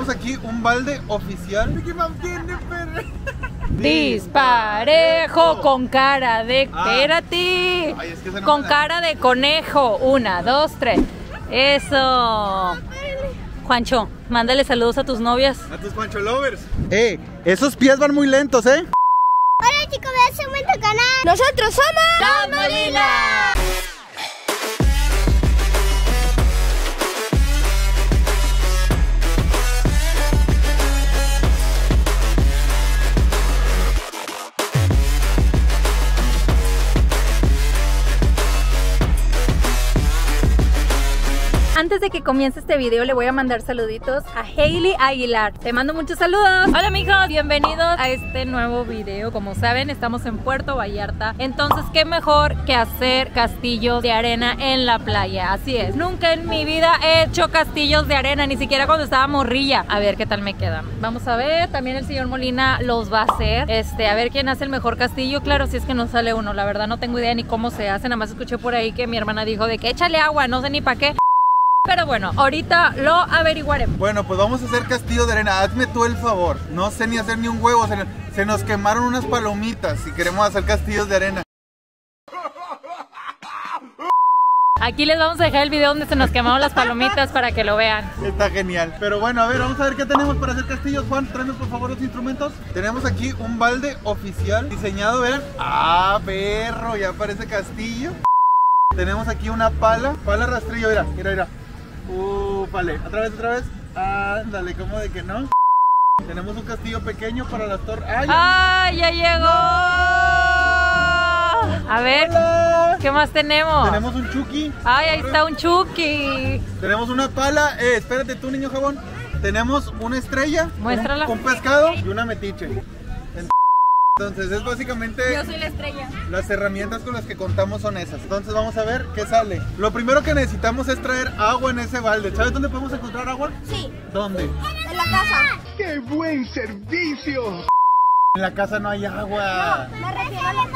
Tenemos aquí un balde oficial. ¿De qué mantiene, perra? Disparejo con cara de... Espérate. Ay, es que no con cara de conejo. 1, 2, 3. Eso. Juancho, mándale saludos a tus novias. A tus Juancho lovers. Esos pies van muy lentos, ¿eh? Hola chicos, me hace un momento canal. Nosotros somos... ¡Los Molina! Antes de que comience este video le voy a mandar saluditos a Hailey Aguilar. Te mando muchos saludos. Hola amigos, bienvenidos a este nuevo video. Como saben, estamos en Puerto Vallarta. Entonces, ¿qué mejor que hacer castillos de arena en la playa? Así es, nunca en mi vida he hecho castillos de arena, ni siquiera cuando estaba morrilla. A ver qué tal me quedan. Vamos a ver, también el señor Molina los va a hacer. A ver quién hace el mejor castillo. Claro, si es que no sale uno, la verdad no tengo idea ni cómo se hace. Nada más escuché por ahí que mi hermana dijo de que échale agua, no sé ni para qué. Pero bueno, ahorita lo averiguaremos. Bueno, pues vamos a hacer castillo de arena. Hazme tú el favor. No sé ni hacer ni un huevo. Se nos quemaron unas palomitas si queremos hacer castillos de arena. Aquí les vamos a dejar el video donde se nos quemaron las palomitas para que lo vean. Está genial. Pero bueno, a ver, vamos a ver qué tenemos para hacer castillos. Juan, tráenos por favor los instrumentos. Tenemos aquí un balde oficial diseñado, vean. ¡Ah, perro! Ya parece castillo. Tenemos aquí una pala. Pala rastrillo, mira, mira, mira. Vale, otra vez. Ándale, como de que no. Tenemos un castillo pequeño para las torres. ¡Ay, ya llegó! No. A ver, hola. ¿Qué más tenemos? Tenemos un chuki. ¡Ay, ahí está un chuki! Tenemos una pala. Espérate tú, niño jabón. Tenemos una estrella. Muéstrala. Un pescado y una metiche. Entonces es básicamente... Yo soy la estrella. Las herramientas con las que contamos son esas. Entonces vamos a ver qué sale. Lo primero que necesitamos es traer agua en ese balde. ¿Sabes dónde podemos encontrar agua? Sí. ¿Dónde? En la casa. ¡Qué buen servicio! En la casa no hay agua. No, me refiero al mar.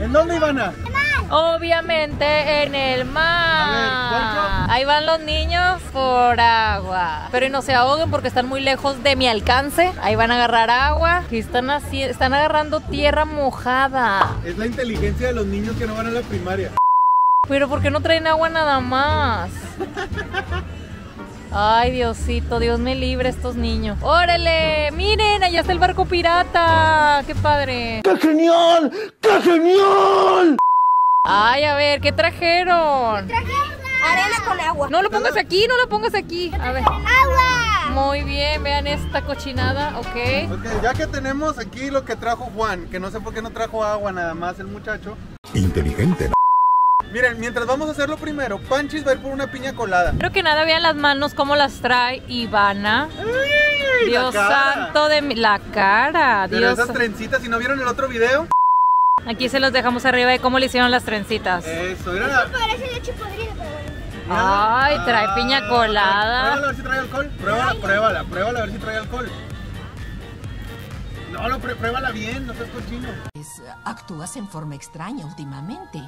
¿En dónde, Ivana? En el mar. Obviamente en el mar. A ver, ahí van los niños por agua. Pero no se ahoguen porque están muy lejos de mi alcance. Ahí van a agarrar agua. Y están agarrando tierra mojada. Es la inteligencia de los niños que no van a la primaria. Pero ¿por qué no traen agua nada más? Ay, Diosito, Dios me libre estos niños. ¡Órale! ¡Miren! Allá está el barco pirata. ¡Qué padre! ¡Qué genial! ¡Qué genial! Ay, a ver, ¿qué trajeron? Arena con agua. No lo pongas aquí, no lo pongas aquí. A ver. ¡Agua! Muy bien, vean esta cochinada, ok. Ya que tenemos aquí lo que trajo Juan, que no sé por qué no trajo agua nada más el muchacho. Inteligente, ¿no? Miren, mientras vamos a hacerlo primero, Panchis va a ir por una piña colada. Creo que nada, vean las manos cómo las trae Ivana. ¡Ay, Dios santo de mi... La cara, Dios. Pero esas trencitas, si no vieron el otro video... Aquí se los dejamos arriba de cómo le hicieron las trencincitas. Eso, mira. Eso parece leche podrida, pero bueno. Ay, trae piña colada. Pruébala a ver si trae alcohol. Pruébala a ver si trae alcohol. No, pruébala bien, no seas cochino. Actúas en forma extraña últimamente.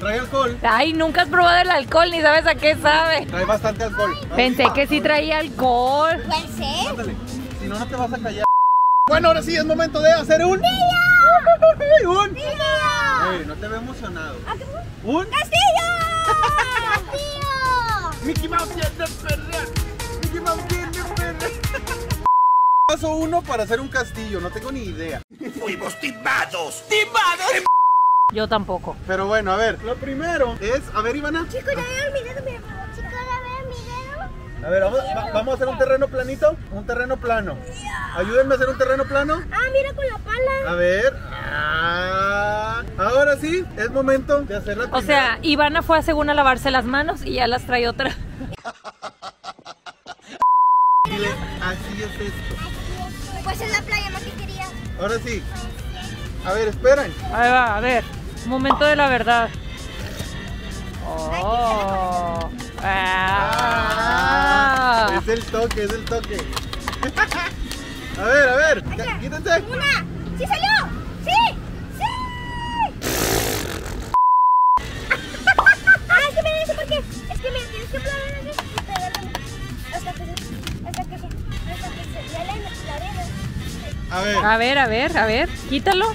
Trae alcohol. Ay, nunca has probado el alcohol, ni sabes a qué sabe. Trae bastante alcohol. Pensé que sí traía alcohol. Pensé. Si no, no te vas a callar. Bueno, ahora sí es momento de hacer un... ¡Castillo! ¡Un... ¡Castillo! No te veo emocionado. ¡Un... ¡Castillo! ¡Castillo! ¡Mickey Mouse tiene perra! ¡Mickey Mouse tiene perra! Paso 1 para hacer un castillo, no tengo ni idea. ¡Fuimos timados! ¡Timados! Yo tampoco. Pero bueno, a ver, lo primero es... A ver, Ivana. Chicos, ya veo mi dedo, mira. Chicos, ya veo mi dedo. A ver, vamos a hacer un terreno planito. Un terreno plano. Ayúdenme a hacer un terreno plano. Ah, mira con la pala. A ver. Ahora sí, es momento de hacer la primera. O sea, Ivana fue según a lavarse las manos y ya las trae otra. Así es esto. Pues es la playa más que quería. Ahora sí. A ver, esperen. Ahí va, a ver. Momento de la verdad. Oh. Es el toque, es el toque. A ver, quítense. ¡Una! ¡Sí salió! ¡Sí! ¡Sí! Es que me dice por qué. Es que me tienes que hablar. A ver. A ver, a ver, a ver. Quítalo.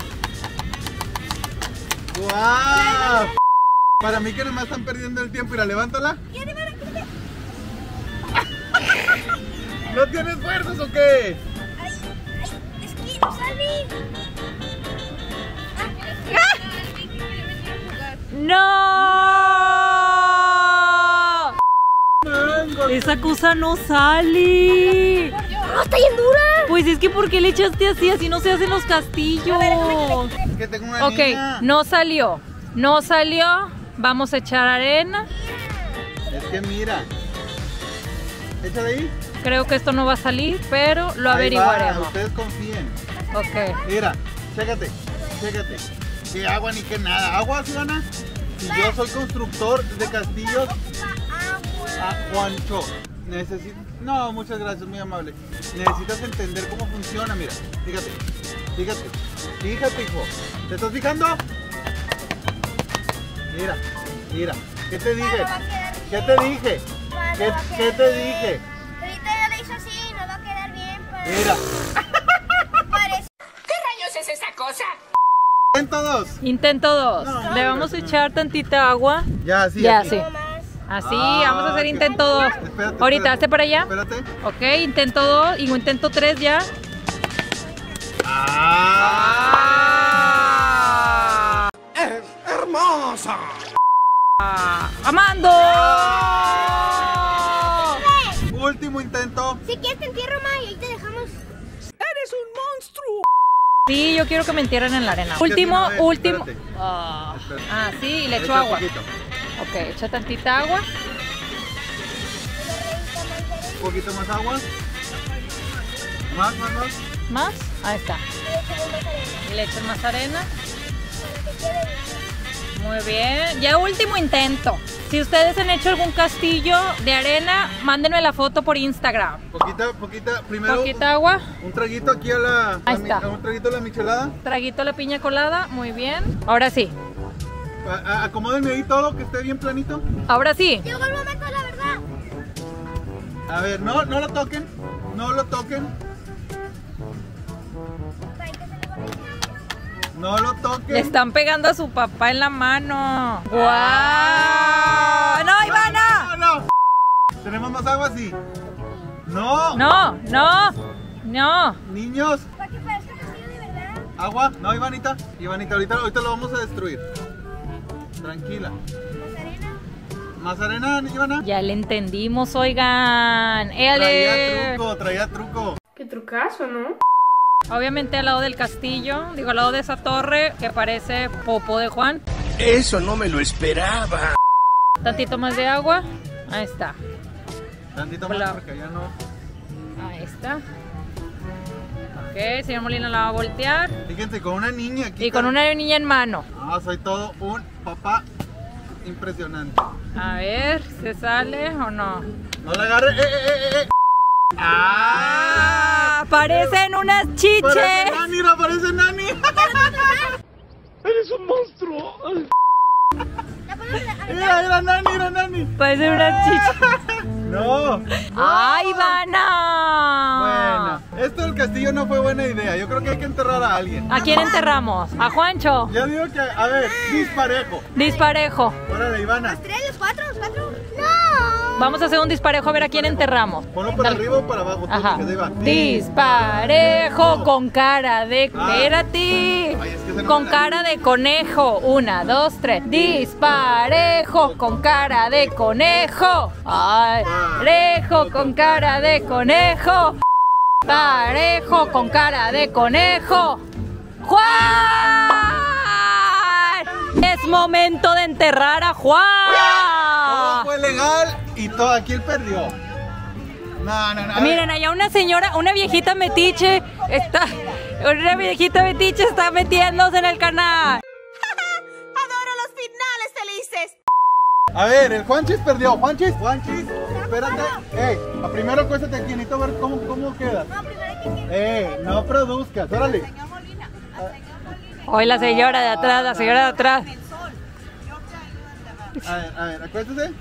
¡Guau! Wow. Para mí que nomás están perdiendo el tiempo. Mira, levántala. ¿No tienes fuerzas o qué? Ay, ay, es que no sale. ¡No! ¡No! Esa cosa no sale. ¡No, está bien dura! Pues es que ¿por qué le echaste así? Así no se hacen los castillos. Es que tengo una niña. Ok, no salió. No salió. Vamos a echar arena. Es que mira. Échale ahí. Creo que esto no va a salir, pero lo averiguaremos. Ustedes confíen. Ok. Mira, chécate, chécate. Que agua ni que nada. ¿Agua, Silvana? Si yo soy constructor de castillos. A Juancho. Necesito... No, muchas gracias, muy amable. Necesitas entender cómo funciona, mira. Fíjate, fíjate. Fíjate, hijo. ¿Te estás fijando? Mira, mira. ¿Qué te dije? ¿Qué te dije? ¿Qué te dije? Ahorita ya lo hizo así, no va a quedar bien. Mira. ¿Qué rayos es esa cosa? Intento dos. Intento dos. No, le vamos a echar tantita agua. Ya, así. Ya, así. Así, vamos a hacer intento 2. Ahorita, hazte para allá. Espérate. Ok, intento 2 y intento 3 ya. ¡Ah! ¡Hermosa! ¡Amando! Último intento. Si quieres te entierro, ma, y ahí te dejamos. ¡Eres un monstruo! Sí, yo quiero que me entierren en la arena. Último, último. Ah, sí, y le echo agua. Ok, echa tantita agua. Un poquito más agua. Más, más, más. Más, ahí está. Le echas más arena. Muy bien, ya último intento. Si ustedes han hecho algún castillo de arena, mándenme la foto por Instagram. Poquita, poquita, primero. Poquita agua. Un traguito aquí a la... Ahí está. Un traguito a la michelada. Traguito a la piña colada, muy bien. Ahora sí. Acomódenme ahí todo, que esté bien planito. Ahora sí. Llegó el momento, la verdad. A ver, no lo toquen. No lo toquen. No lo toquen. Le están pegando a su papá en la mano. ¡Guau! ¡Wow! ¡No, Ivana! No, no. ¿Tenemos más agua? Sí. No. No, no, no. Niños. ¿Para qué parece un castillo de verdad? Agua. No, Ivanita. Ivanita, ahorita lo vamos a destruir. Tranquila. ¿Más arena? ¿Más arena, Ivana? Ya le entendimos, oigan. ¡Éale! Traía truco. Qué trucazo, ¿no? Obviamente al lado del castillo, digo, al lado de esa torre que parece popó de Juan. Eso no me lo esperaba. Tantito más de agua. Ahí está. Tantito más porque ya no. Ahí está. Ok, señor Molina la va a voltear. Fíjense, con una niña aquí. Y con una niña en mano. Ah, soy todo un papá impresionante. A ver, ¿se sale o no? No la agarre. ¡Ah! ¡Parecen unas chiches! ¡Parece Nani! ¡No parece Nani! ¡Eres un monstruo! ¡Era Nani! ¡Era Nani! ¡Parecen unas chiches! ¡No! ¡Ay, Ivana! Bueno, esto del castillo no fue buena idea. Yo creo que hay que enterrar a alguien. ¿A quién enterramos? ¿A Juancho? Yo digo que, a ver, disparejo. Disparejo. Órale, Ivana. ¿Los tres, los cuatro, los cuatro? ¡No! Vamos a hacer un disparejo a ver a quién enterramos. Ponlo para arriba o para abajo. Ajá. Disparejo con cara de... Espérate. Con cara de conejo. 1, 2, 3. Disparejo con cara de conejo. Ay. Parejo con cara de conejo. Parejo con cara de conejo. ¡Juan! Es momento de enterrar a Juan. Todo fue legal y todo aquí él perdió. No, no, no. Miren, allá una señora, una viejita metiche está... Una viejita metiche está metiéndose en el canal. Adoro los finales felices. A ver, el Juanchis perdió. Juanchis, Juanchis, espérate. Primero acuéstate aquí, necesito ver cómo queda. No, primero hay que... no produzcas, órale. La señora Molina, la señora Molina. Hoy la señora de atrás, la señora de atrás. A ver, acuéstate.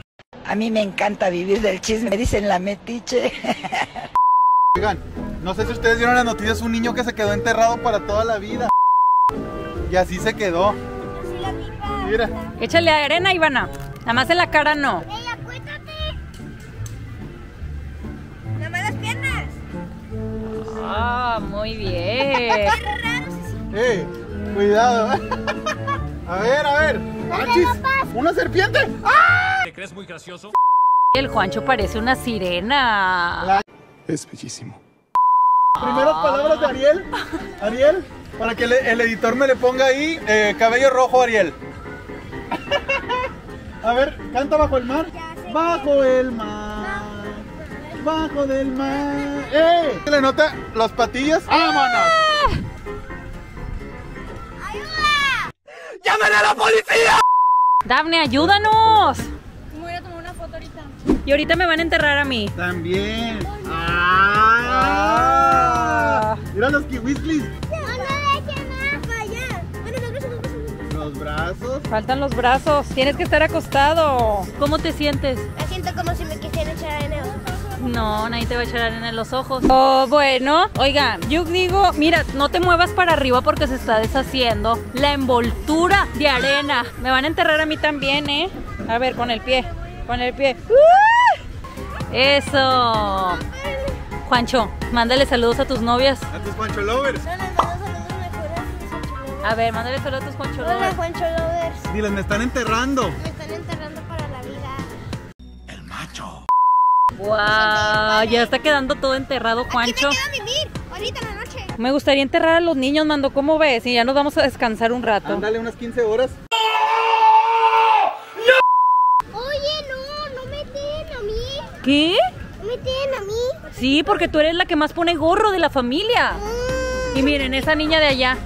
A mí me encanta vivir del chisme, me dicen la metiche. Oigan, no sé si ustedes vieron las noticias, un niño que se quedó enterrado para toda la vida. Y así se quedó. Mira. Échale arena, Ivana. Nada más en la cara no. ¡Ey, acuérdate! Nada más las piernas. Ah, muy bien. ¡Qué raro! ¡Ey! Cuidado. A ver. ¡Achis! ¡Una serpiente! ¡Ah! ¿Te crees muy gracioso? El Juancho parece una sirena. Es bellísimo. Primeras palabras de Ariel. Ariel, para que el editor me le ponga ahí cabello rojo, Ariel. A ver, canta bajo el mar. Bajo el mar. Bajo del mar. ¡Eh! ¿Se le nota las patillas? ¡Vámonos! ¡Llamen a la policía! Daphne, ayúdanos. Me voy a tomar una foto ahorita. Y ahorita me van a enterrar a mí. También. ¡Ah! Mira los kiwislis. Los brazos. Faltan los brazos. Tienes que estar acostado. ¿Cómo te sientes? Me siento como si me quisieran echar arena. No, nadie te va a echar arena en los ojos. Oh, bueno, oigan, yo digo, mira, no te muevas para arriba porque se está deshaciendo la envoltura de arena. Me van a enterrar a mí también, ¿eh? A ver, con el pie, con el pie. Eso. Juancho, mándale saludos a tus novias. A tus Juancho lovers. A ver, mándale saludos a tus Juancho lovers. Hola, Juancho lovers. Diles, me están enterrando. Me están enterrando para la vida. El macho. Wow, ya está quedando todo enterrado, Juancho. Aquí me quedo a vivir, ahorita en la noche. Me gustaría enterrar a los niños, Mando, ¿cómo ves? Y ya nos vamos a descansar un rato. Dale unas 15 horas. ¡No! Oye, no me tienen a mí. ¿Qué? No me tienen a mí. Sí, porque tú eres la que más pone gorro de la familia. Y miren, esa niña de allá.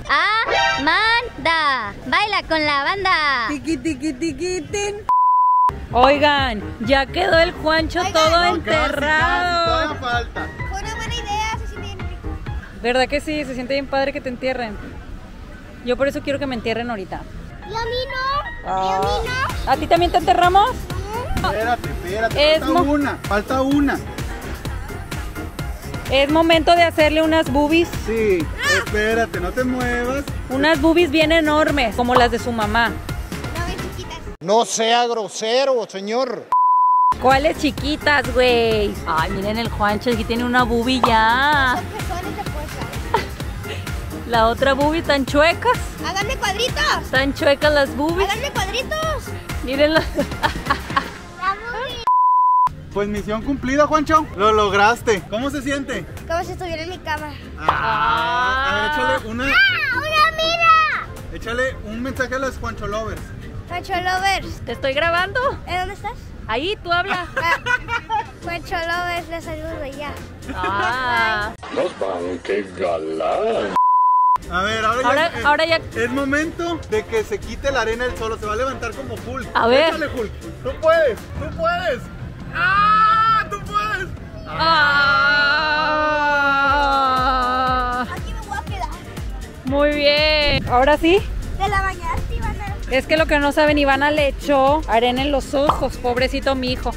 Amanda, baila con la banda. Tiki, tiki, tiki, tin. Oigan, ya quedó el Juancho. Oigan, todo enterrado. Casi, falta. Fue una buena idea, se siente bien rico. ¿Verdad que sí? Se siente bien padre que te entierren. Yo por eso quiero que me entierren ahorita. ¿Y a mí no? ¿Y a mí no? ¿A ti también te enterramos? Espérate, es falta una. Es momento de hacerle unas boobies. Sí, espérate, no te muevas. Unas boobies bien enormes, como las de su mamá. No sea grosero, señor. ¿Cuáles chiquitas, güey? Ay, miren el Juancho, aquí tiene una bubi ya. La otra bubi tan chuecas. Háganme cuadritos. Tan chuecas las bubis. Háganme cuadritos. Mírenlas. Pues misión cumplida, Juancho. Lo lograste. ¿Cómo se siente? Como si estuviera en mi cama. A ver, échale una. ¡Una mira! Échale un mensaje a los Juancho lovers. Juancho lovers, te estoy grabando. ¿Dónde estás? Ahí, tú habla. Juancho lovers, les saludo ya. Nos van, qué galán. A ver, ahora ya es momento de que se quite la arena del solo. Se va a levantar como Hulk. A ver. Échale, Hulk. Tú puedes. ¡Ah! Tú puedes. Aquí me voy a quedar. Muy bien. Ahora sí. De la mañana. Es que lo que no saben, Ivana le echó arena en los ojos, pobrecito mi hijo.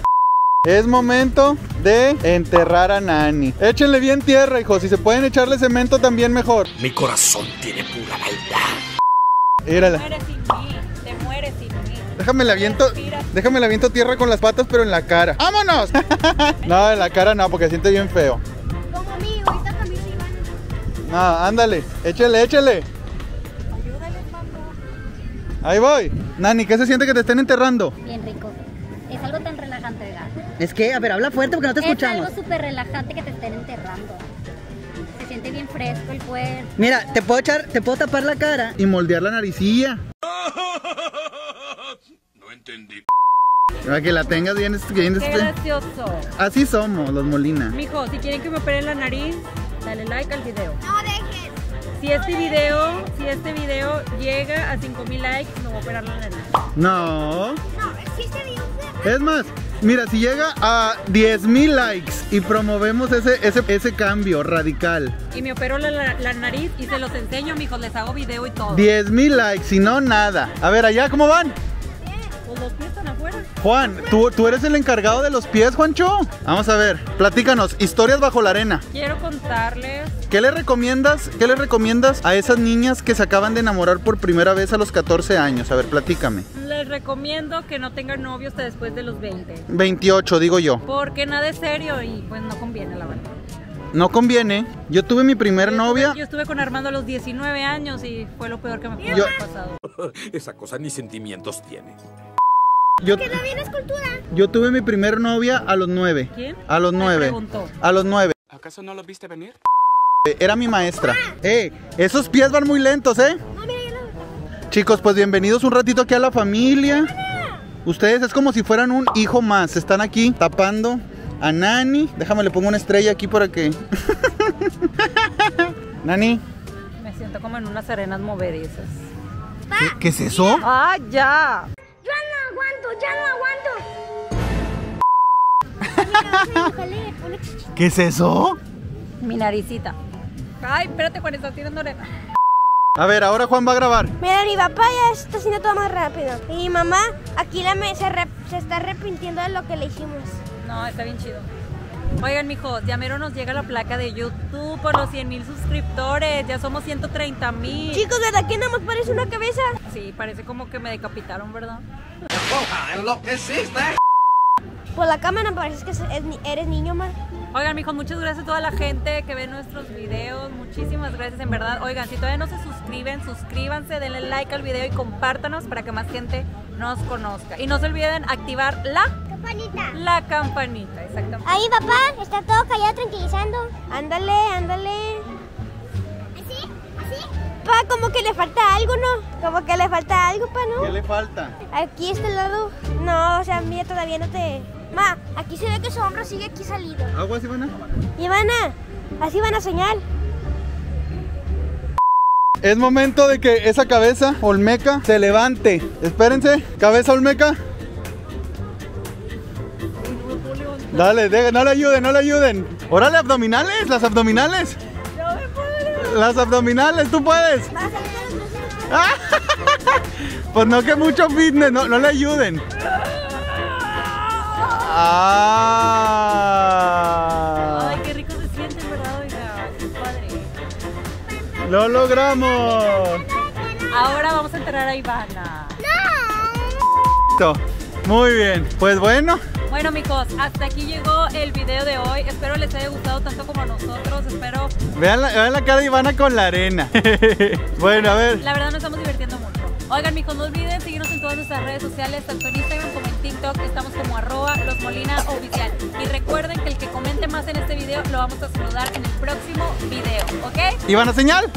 Es momento de enterrar a Nany. Échenle bien tierra, hijo, si se pueden echarle cemento también mejor. Mi corazón tiene pura maldad. Mírala. Te mueres sin mí, te mueres sin mí. Déjame la aviento tierra con las patas, pero en la cara. ¡Vámonos! No, en la cara no, porque siente bien feo. Como mí, ahorita también se Ivana. No, ándale, échale. Ahí voy. Nany, ¿qué se siente que te estén enterrando? Bien rico. Es algo tan relajante, ¿verdad? Es que, a ver, habla fuerte porque no te escuchamos. Es algo súper relajante que te estén enterrando. Se siente bien fresco el cuerpo. Mira, te puedo tapar la cara y moldear la naricilla. No entendí. Para que la tengas bien. Qué gracioso. Así somos, los Molina. Mijo, si quieren que me operen la nariz, dale like al video. No dejes. Si este video llega a 5000 likes, no voy a operar la nariz. No. No, existe video. Es más, mira, si llega a 10000 likes y promovemos ese cambio radical. Y me opero la nariz y se los enseño, mijos, les hago video y todo. 10000 likes, si no, nada. A ver, allá, ¿cómo van? Bien. Pues los pies están afuera. Juan, ¿tú eres el encargado de los pies, Juancho? Vamos a ver, platícanos, historias bajo la arena. Quiero contarles. ¿Qué les recomiendas a esas niñas que se acaban de enamorar por primera vez a los 14 años? A ver, platícame. Les recomiendo que no tengan novio hasta después de los 20. 28, digo yo. Porque nada es serio y pues no conviene, la verdad. No conviene. Yo tuve mi primer novia. Yo estuve con Armando a los 19 años y fue lo peor que me pudo haber pasado. Esa cosa ni sentimientos tiene. Que no vienes cultura. Yo tuve mi primer novia a los 9. ¿Quién? A los 9. A los 9. ¿Acaso no lo viste venir? Era mi maestra. Esos pies van muy lentos, ¿eh? No, mira, ya no. Chicos, pues bienvenidos un ratito aquí a la familia. Ustedes es como si fueran un hijo más. Están aquí tapando a Nani. Déjame, le pongo una estrella aquí para que... Nani. Me siento como en unas arenas movedizas. ¿Qué es eso? ¡Ah, ya! ¡Yo no aguanto! ¡Ya no aguanto! ¿Qué es eso? Mi naricita. ¡Ay, espérate, Juan, estás tirando orejas! A ver, ahora Juan va a grabar. Mira, mi papá ya está haciendo todo más rápido. Y mi mamá, aquí la se está arrepintiendo de lo que le dijimos. No, está bien chido. Oigan, mijos, ya mero nos llega la placa de YouTube por los 100,000 suscriptores. Ya somos 130,000. Chicos, ¿verdad que nada más parece una cabeza? Sí, parece como que me decapitaron, ¿verdad? Lo que existe. Por la cámara parece que eres niño, ma. Oigan, mijos, muchas gracias a toda la gente que ve nuestros videos. Muchísimas gracias, en verdad. Oigan, si todavía no se suscriben, suscríbanse, denle like al video y compártanos para que más gente nos conozca. Y no se olviden activar la... campanita. La campanita, exactamente. Ahí, papá, está todo callado, tranquilizando. Ándale, ándale. ¿Así? ¿Así? Pa, como que le falta algo, ¿no? Como que le falta algo, pa, ¿no? ¿Qué le falta? Aquí, este lado. No, o sea, mira, todavía no te... Ma, aquí se ve que su hombro sigue aquí salido. ¿Aguas, Ivana? Ivana, así van a soñar. Es momento de que esa cabeza Olmeca se levante. Espérense, cabeza Olmeca. Dale, no le ayuden, no le ayuden. Órale, abdominales, las abdominales. No me puedo. Las abdominales, tú puedes. Pues no, que mucho fitness, no le ayuden. Ay, qué rico se siente, ¿verdad? Oiga, qué padre. Lo logramos. Ahora vamos a enterrar a Ivana. No. Muy bien, pues bueno. Bueno, amigos, hasta aquí llegó el video de hoy. Espero les haya gustado tanto como a nosotros. Espero... Vean la cara de Ivana con la arena. Bueno, a ver. La verdad nos estamos divirtiendo mucho. Oigan, amigos, no olviden seguirnos en todas nuestras redes sociales, tanto en Instagram como en TikTok. Estamos como @losmolinaoficial. Y recuerden que el que comente más en este video lo vamos a saludar en el próximo video, ¿ok? ¿Ivana, señal?